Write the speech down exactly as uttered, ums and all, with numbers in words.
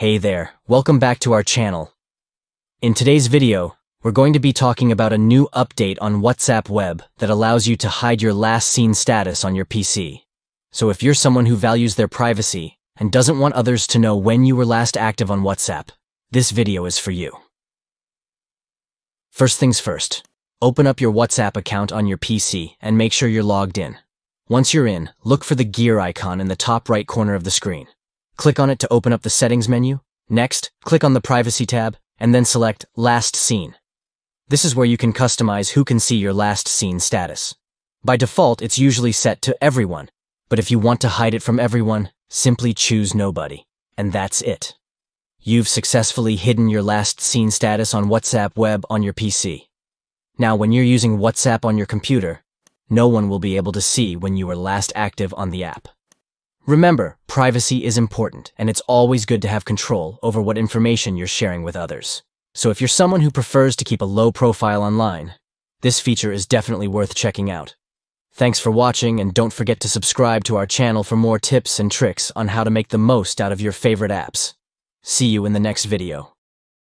Hey there, welcome back to our channel. In today's video, we're going to be talking about a new update on WhatsApp Web that allows you to hide your last seen status on your P C. So if you're someone who values their privacy and doesn't want others to know when you were last active on WhatsApp, this video is for you. First things first, open up your WhatsApp account on your P C and make sure you're logged in. Once you're in, look for the gear icon in the top right corner of the screen. Click on it to open up the settings menu. Next, click on the privacy tab and then select last seen. This is where you can customize who can see your last seen status. By default, it's usually set to everyone, but if you want to hide it from everyone, simply choose nobody, and that's it. You've successfully hidden your last seen status on WhatsApp Web on your P C. Now, when you're using WhatsApp on your computer, no one will be able to see when you were last active on the app. Remember, privacy is important, and it's always good to have control over what information you're sharing with others. So if you're someone who prefers to keep a low profile online, this feature is definitely worth checking out. Thanks for watching, and don't forget to subscribe to our channel for more tips and tricks on how to make the most out of your favorite apps. See you in the next video.